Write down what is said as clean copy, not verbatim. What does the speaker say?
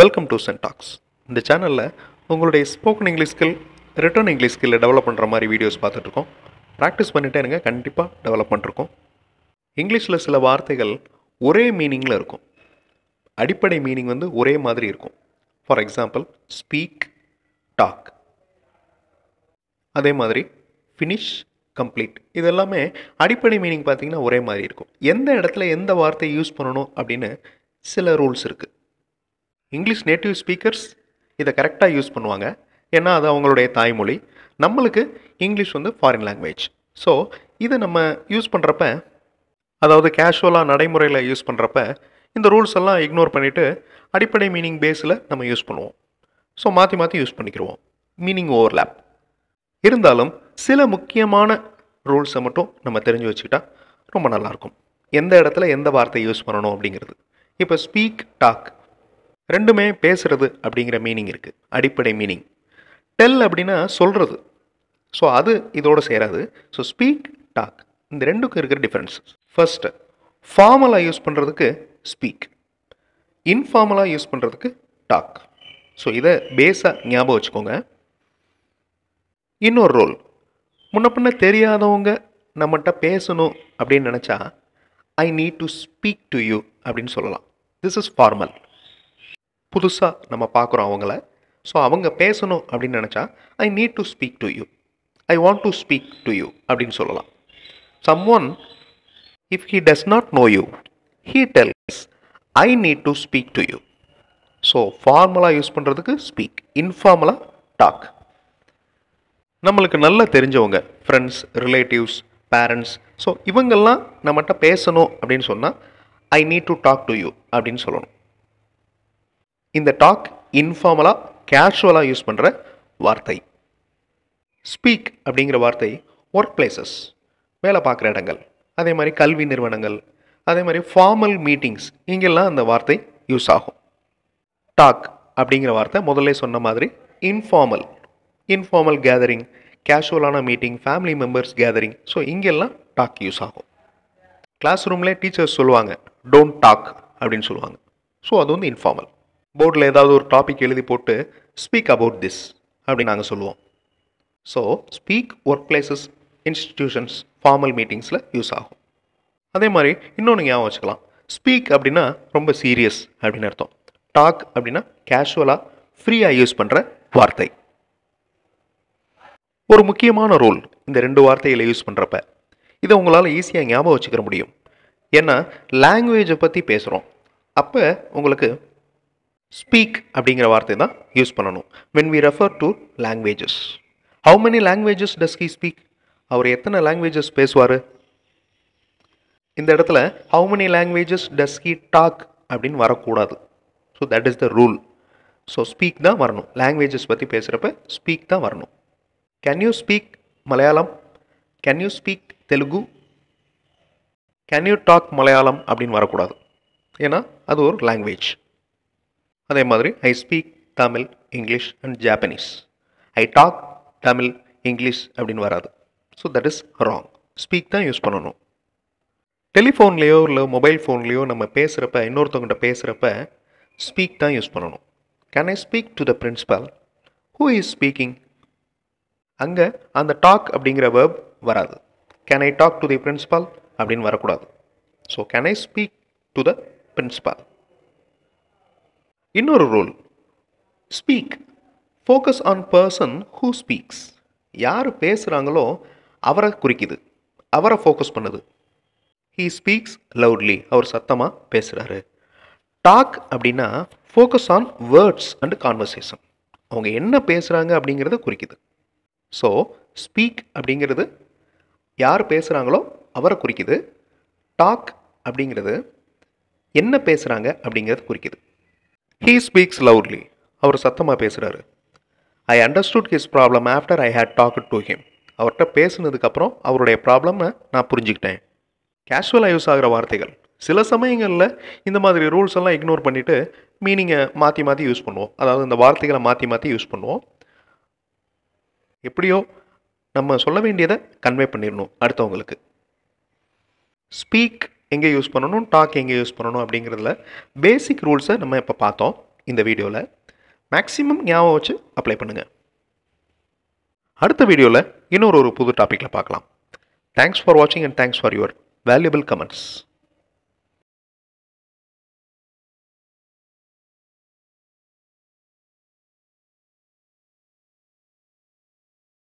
Welcome to Sen Talks. In this channel, you will spoken English skill, written English skill develop videos. Practice develop English la sila vaarthaigal ore meaning la irukum. Adippadi meaning vandu ore maadhiri irukum. For example, speak, talk. Adhe maadhiri finish, complete. Idellame adippadi meaning paathina ore maadhiri irukum. Endha edathila endha vaarthai use pananum appdinu sila rules irukku. English native speakers இத கரெக்ட்டா use பண்ணுவாங்க ஏன்னா அது அவங்களுடைய தாய்மொழி நமக்கு English வந்து foreign language so இத நம்ம யூஸ் பண்றப்ப அதாவது கேஷுவலா நடைமுறையில யூஸ் பண்றப்ப இந்த ரூல்ஸ் எல்லாம் இக்னோர் பண்ணிட்டு அடிப்படை மீனிங் பேஸ்ல நம்ம யூஸ் பண்ணுவோம் சோ மாத்தி யூஸ் பண்ணிக்கிறோம் மீனிங் ஓவர்லப் இருந்தாலும் சில முக்கியமான ரூல்ஸ் மட்டும் நம்ம தெரிஞ்சு வச்சிட்டா ரொம்ப நல்லா இருக்கும் எந்த இடத்துல எந்த வார்த்தை யூஸ் பண்ணனும் அப்படிங்கிறது இப்போ ஸ்பீக் டாக் ரெண்டுமே பேசுறது அப்படிங்கற மீனிங் இருக்கு அடிப்படை மீனிங் டெல் அப்படினா சொல்றது சோ அது இதோட சேராது சோ ஸ்பீக் டாக் இந்த ரெண்டுக்கும் இருக்கிற டிஃபரன்ஸ் ஃபர்ஸ்ட் ஃபார்மலா யூஸ் பண்றதுக்கு ஸ்பீக் இன்ஃபார்மலா யூஸ் பண்றதுக்கு டாக் சோ இத பேஸா ஞாபகம் வச்சுக்கோங்க இன்னொரு ரூல் முன்னப்பண்ண தெரியாதவங்க நம்மட்ட பேசணும் அப்படி நினைச்சா I need to speak to you அப்படினு சொல்லலாம் this is formal புதுசா நம்ம பார்க்குறோம் அவங்கள சோ அவங்க பேசணும் அப்படி நினைச்சா I need to speak to you I want to speak to you அப்படினு சொல்லலாம் someone if he does not know you he tells I need to speak to you so formally use பண்றதுக்கு speak informally talk நமக்கு நல்லா தெரிஞ்சவங்க friends relatives parents so இவங்கெல்லாம் நம்மட்ட பேசணும் அப்படினு சொன்னா I need to talk to you அப்படினு சொல்லணும் In the talk, informal, casual use பண்ற வார்த்தை. Speak அப்படிங்கற வார்த்தை workplaces. வேலை பார்க்குற இடங்கள். அதே மாதிரி கல்வி நிறுவனங்கள். அதே மாதிரி formal meetings. இங்கெல்லாம் அந்த வார்த்தை யூஸ் ஆகும். Talk அப்படிங்கற வார்த்தை முதல்ல சொன்ன மாதிரி informal. Informal gathering, casual ஆன meeting, family members gathering. So இங்கெல்லாம் talk யூஸ் ஆகும். கிளாஸ் ரூம்ல டீச்சர்ஸ் சொல்வாங்க don't talk அப்படினு சொல்வாங்க. So அது வந்து informal. போர்ட்ல ஏதாவது ஒரு டாபிக் எழுதி போட்டு ஸ்பீக் அபௌட் திஸ் அப்படி நாங்க சொல்லுவோம் so speak work places institutions formal மீட்டிங்ஸ்ல யூஸ் ஆகும் அதே மாதிரி இன்னொன்னு ஞாபகம் வச்சுக்கலாம் ஸ்பீக் அப்படினா ரொம்ப சீரியஸ் அப்படின அர்த்தம் டாக் அப்படினா கேஷுவலா ஃப்ரீயா யூஸ் பண்ற வார்த்தை ஒரு முக்கியமான ரூல் இந்த ரெண்டு வார்த்தைகளை யூஸ் பண்றப்ப இத உங்களால ஈஸியா ஞாபகம் வச்சுக்க முடியும் ஏன்னா language பத்தி பேசுறோம் அப்ப உங்களுக்கு Speak அப்படிங்கற வார்த்தை தான் யூஸ் பண்ணனும் when we refer to languages how many languages does he speak அவர் எத்தனை languages பேசுவாரு இந்த இடத்துல how many languages does he talk அப்படினு வர கூடாது so that is the rule so speak தான் வரணும் languages பத்தி பேசுறப்ப speak தான் வரணும் can you speak Malayalam can you speak Telugu can you talk Malayalam அப்படினு வர கூடாது ஏனா அது ஒரு language அதே மாதிரி I speak Tamil, English and Japanese. I talk Tamil, English அப்படினு வராது. So that is wrong. Speak தான் யூஸ் பண்ணனும். டெலிபோன்லயோ இல்ல மொபைல் ஃபோன்லயோ நம்ம பேசுறப்ப இன்னொருத்தவங்க பேசுறப்ப speak தான் யூஸ் பண்ணனும். Can I speak to the principal? Who is speaking? அங்க அந்த talk அப்படிங்கற verb வராது. Can I talk to the principal? அப்படினு வர கூடாது. So can I speak to the principal? இன்னொரு rule speak focus on person who speaks யார் பேசுறாங்களோ அவரை குறிக்குது அவரை ஃபோக்கஸ் பண்ணுது ஹீ ஸ்பீக்ஸ் லவுட்லி அவர் சத்தமா பேசுறாரு டாக் அப்படினா focus on words and conversation அவங்க என்ன பேசுறாங்க அப்படிங்கறத குறிக்குது சோ ஸ்பீக் அப்படிங்கிறது யார் பேசுறாங்களோ அவரை குறிக்குது டாக் அப்படிங்கிறது என்ன பேசுறாங்க அப்படிங்கறத குறிக்குது He speaks loudly. அவர் சத்தமா பேசுறாரு. I understood his problem after I had talked to him. அவர்ட்ட பேசினதுக்கு அப்புறம் அவருடைய ப்ராப்ளமை நான் புரிஞ்சிட்டேன். கேஷுவலா யூஸ் ஆகுற வார்த்தைகள். சில சமயங்கள்ல இந்த மாதிரி ரூல்ஸ் எல்லாம் இக்னோர் பண்ணிட்டு மீனிங்கை மாத்தி யூஸ் பண்ணுவோம். அதாவது இந்த வார்த்தைகளை மாத்தி யூஸ் பண்ணுவோம். எப்படியோ நம்ம சொல்ல வேண்டியதை கன்வே பண்ணிரணும் அடுத்தவங்களுக்கு. Speak எங்க யூஸ் பண்ணனும் டாக் எங்க யூஸ் பண்ணனும் அப்படிங்கறதுல பேசிக் ரூல்ஸ் நம்ம இப்ப பார்த்தோம் இந்த வீடியோவில் மேக்ஸிமம் ஞாபகம் வச்சு அப்ளை பண்ணுங்கள். அடுத்த வீடியோவில் இன்னொரு புது டாப்பிக்கில் பார்க்கலாம். தேங்க்ஸ் ஃபார் வாட்சிங் and thanks for your valuable comments.